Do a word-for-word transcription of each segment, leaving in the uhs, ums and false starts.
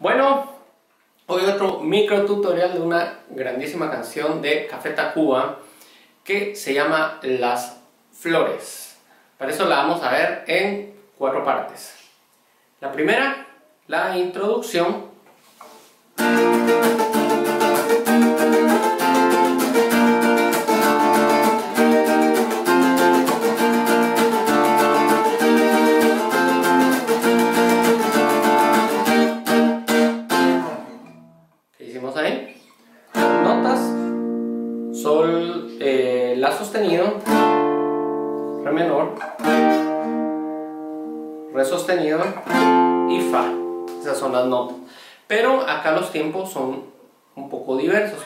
Bueno, hoy otro micro tutorial de una grandísima canción de Café Tacuba que se llama Las Flores. Para eso la vamos a ver en cuatro partes. La primera, la introducción. Sol, eh, la sostenido, re menor, re sostenido y fa. Esas son las notas, pero acá los tiempos son un poco diversos,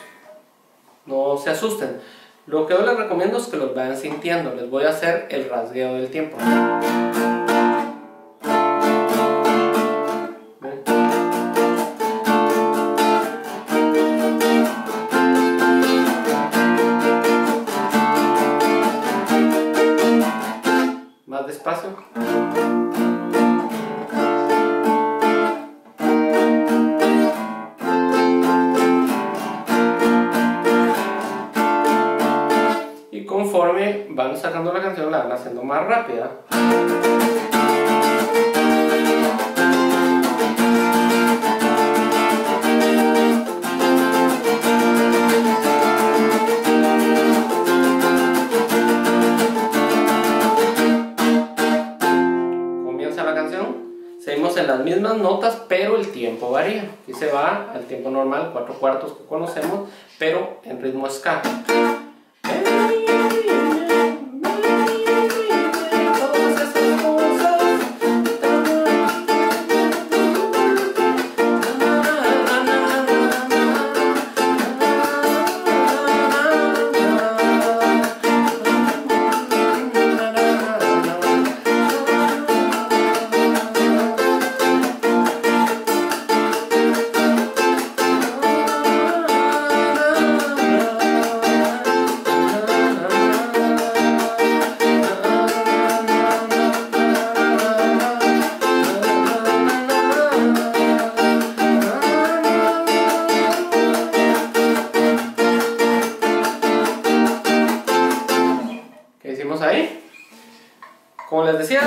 no se asusten. Lo que yo les recomiendo es que los vayan sintiendo. Les voy a hacer el rasgueo del tiempo. Despacio. Y conforme van sacando la canción, la van haciendo más rápida. Seguimos en las mismas notas, pero el tiempo varía. Aquí se va al tiempo normal, cuatro cuartos que conocemos, pero en ritmo ska. Ahí, como les decía,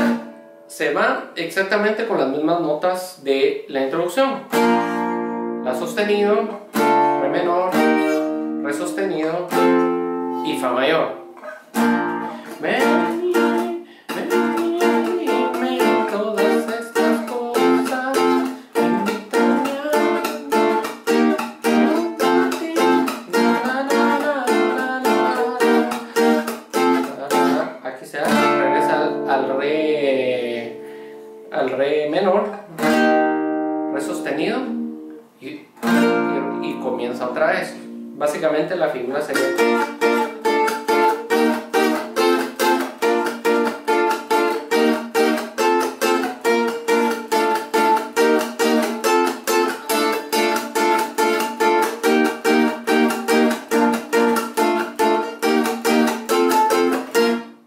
se va exactamente con las mismas notas de la introducción: la sostenido, re menor, re sostenido y fa mayor. ¿Ven? Al re menor, re sostenido y, y, y comienza otra vez. Básicamente la figura sería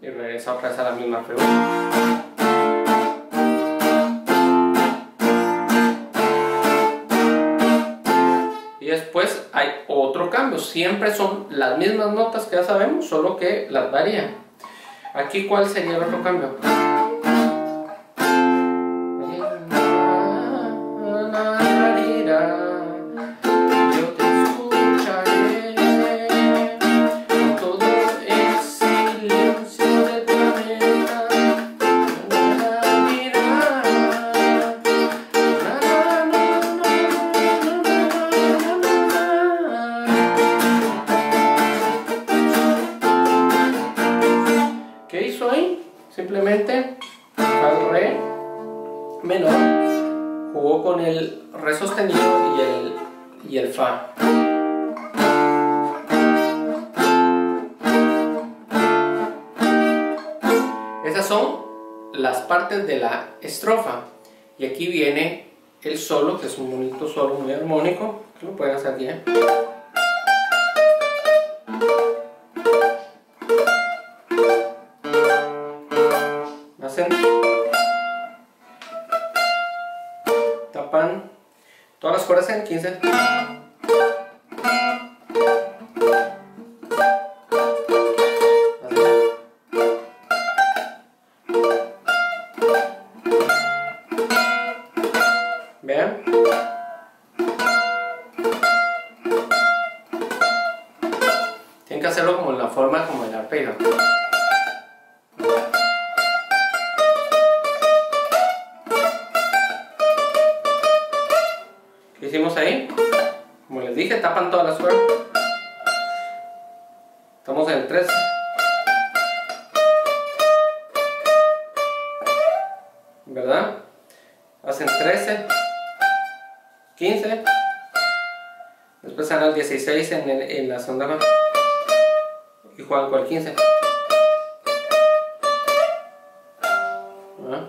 y regresa otra vez a la misma figura. Después hay otro cambio, siempre son las mismas notas que ya sabemos, solo que las varían. Aquí, ¿cuál sería el otro cambio? ¿Qué hizo ahí? Simplemente al re menor jugó con el re sostenido y el, y el fa. Esas son las partes de la estrofa. Y aquí viene el solo, que es un bonito solo muy armónico, que lo pueden hacer bien. Tapan, Todas las cuerdas en quince. ¿Vean? Tienen que hacerlo como en la forma, como el arpegio. ¿Qué hicimos ahí? Como les dije, tapan todas las cuerdas. Estamos en el tres. ¿Verdad? Hacen trece, quince, después salen al dieciséis en, el, en la segunda mano y juegan con el quince. ¿Ah?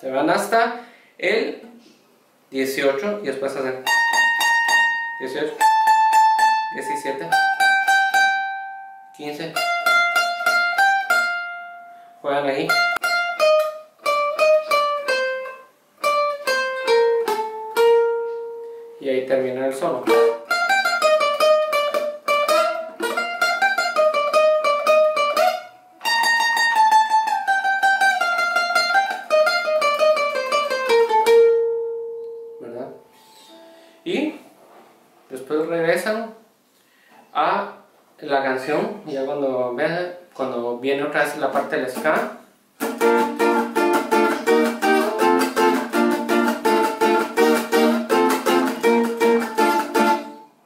Se van hasta el dieciocho y después hacen dieciocho, diecisiete, quince. Juegan ahí. Y ahí termina el solo. ¿Verdad? Y después regresan a la canción, ya cuando, cuando viene otra vez la parte del ska,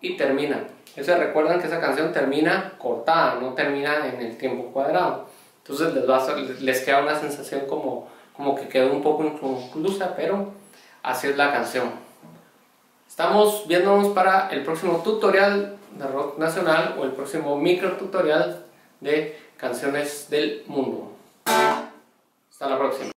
y termina. Entonces recuerdan que esa canción termina cortada, no termina en el tiempo cuadrado. Entonces les, va a, les queda una sensación como, como que quedó un poco inconclusa, pero así es la canción. Estamos viéndonos para el próximo tutorial de rock nacional o el próximo micro tutorial de canciones del mundo. Hasta la próxima.